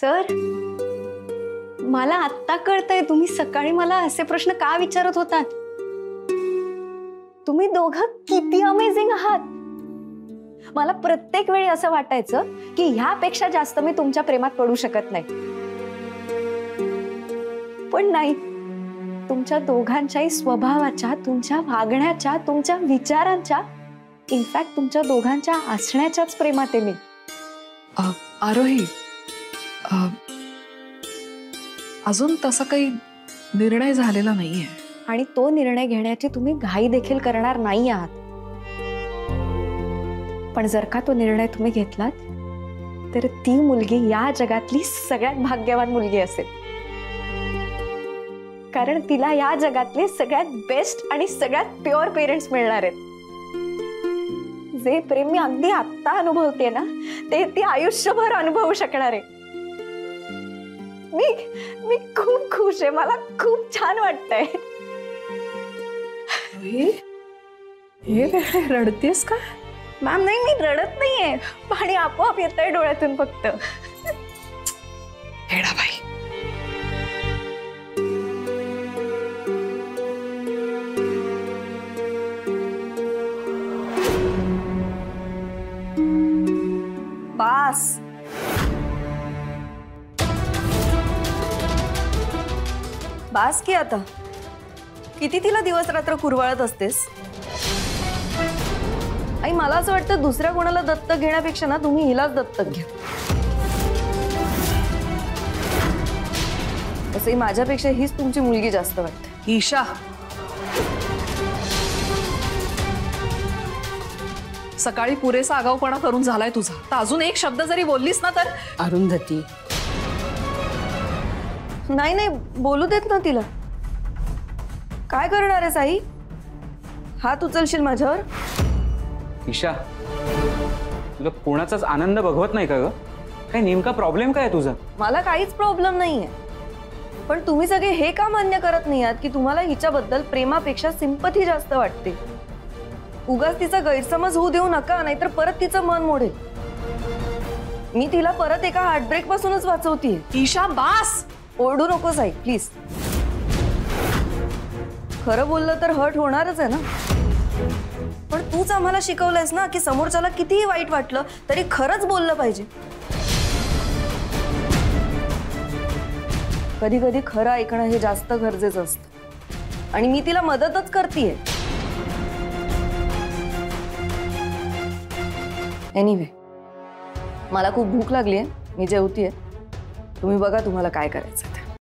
Sir, मला आत्ता कळतंय तुम्ही सकाळी मला असे प्रश्न का विचारत होतात। तुम्ही दोघं किती अमेझिंग आहात। मला प्रत्येक वेळी असं वाटायचं की ह्यापेक्षा जास्त मी तुमच्या प्रेमात पडू शकत नाही, पण नाही। तुमच्या दोघांच्याही स्वभावाच्या, तुमच्या वागण्याच्या, तुमच्या विचारांच्या, इनफॅक्ट तुमच्या दोघांच्या असण्याच्याच प्रेमात आहे मी। आरोही, अजून तसा काही निर्णय झालेला नाहीये आणि तो निर्णय घेण्याची तुम्ही घाई देखील करणार नाही आहात। पण जर का तो निर्णय तुम्ही घेतलात तर ती मुलगी या जगातली सगळ्यात भाग्यवान मुलगी असेल, कारण तिला या जगातले सगळ्यात बेस्ट आणि सगळ्यात प्युअर पेरेंट्स मिळणार आहेत। जे प्रेम मी अगदी आत्ता अनुभवते ना, ते ती आयुष्यभर अनुभवू शकणार आहे। मी खूप खुश आहे, मला खूप छान वाटतंय। हे रडतेस का मॅम? नाही, मी रडत नाहीये, पाणी आपोआप येतंय डोळ्यातून फक्त। बस, बस की आता किती तिला दिवस रात्र कुरवाळत असतेस आई। मला असं वाटतं दुसऱ्या कोणाला दत्तक घेण्यापेक्षा ना तुम्ही हिलाच दत्तक घ्या। तसंही माझ्यापेक्षा हीच तुमची मुलगी जास्त वाटते। ईशा, सकाळी पुरेसा आगाऊपणा करून झालाय तुझा। तर अजून एक शब्द जरी बोललीस ना तर अरुंधती। नाही नाही, बोलू देत ना तिला। काय करणार आहेस आई? हात उचलशील माझ्यावर? ईशा, तुला कोणाचाच आनंद बघवत नाही का ग? काय नेमका प्रॉब्लेम काय तुझा? मला काहीच प्रॉब्लेम नाहीये, पण तुम्ही सगळे हे का मान्य करत नाही आहात की तुम्हाला हिच्याबद्दल प्रेमापेक्षा सिंपथी जास्त वाटते? उगाच तिचा गैरसमज होऊ देऊ नका, नाहीतर परत तिचं मन मोडेल। मी तिला परत एका हार्टब्रेक पासूनच वाचवते। ईशा बास, ओरडू नकोस आई प्लीज। खरं बोललं तर हर्ट होणारच आहे ना, पण तूच आम्हाला शिकवलंयस ना की समोरच्याला कितीही वाईट वाटलं तरी खरंच बोललं पाहिजे। कधी कधी खरं ऐकणं हे जास्त गरजेचं असतं आणि मी तिला मदतच करतेय। एनिवे, मला खूप भूक लागली आहे, मी जेवतीये। तुम्ही बघा तुम्हाला काय करायचं ते।